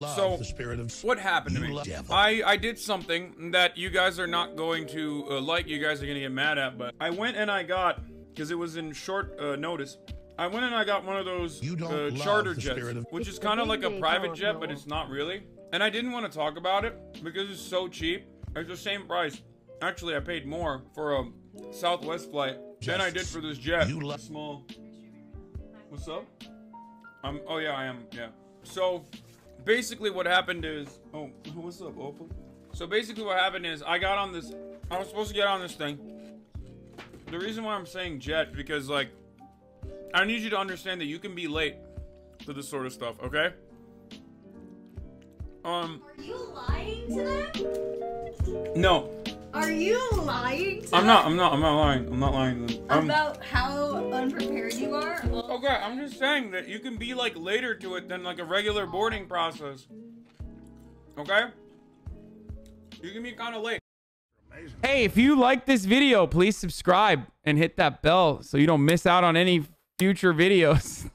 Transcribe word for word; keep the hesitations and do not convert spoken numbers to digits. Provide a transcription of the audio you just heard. Love so the spirit of what happened to me? I, I did something that you guys are not going to uh, like, you guys are going to get mad at, but I went and I got, because it was in short uh, notice, I went and I got one of those uh, charter jets, which is kind of like a private jet, but it's not really. And I didn't want to talk about it because it's so cheap. It's the same price. Actually, I paid more for a Southwest flight than I did for this jet. You love small. What's up? I'm, oh yeah, I am, yeah. So basically what happened is, oh, what's up, Opal? So basically what happened is I got on this, I was supposed to get on this thing. The reason why I'm saying jet, because like, I need you to understand that you can be late to this sort of stuff, okay? Um. Are you lying to them? No. Are you lying to I'm them? not, I'm not, I'm not lying. I'm not lying to them. I'm, About how unprepared you are? Okay, I'm just saying that you can be like later to it than like a regular boarding process. Okay? You can be kind of late. Hey, if you like this video, please subscribe and hit that bell so you don't miss out on any future videos.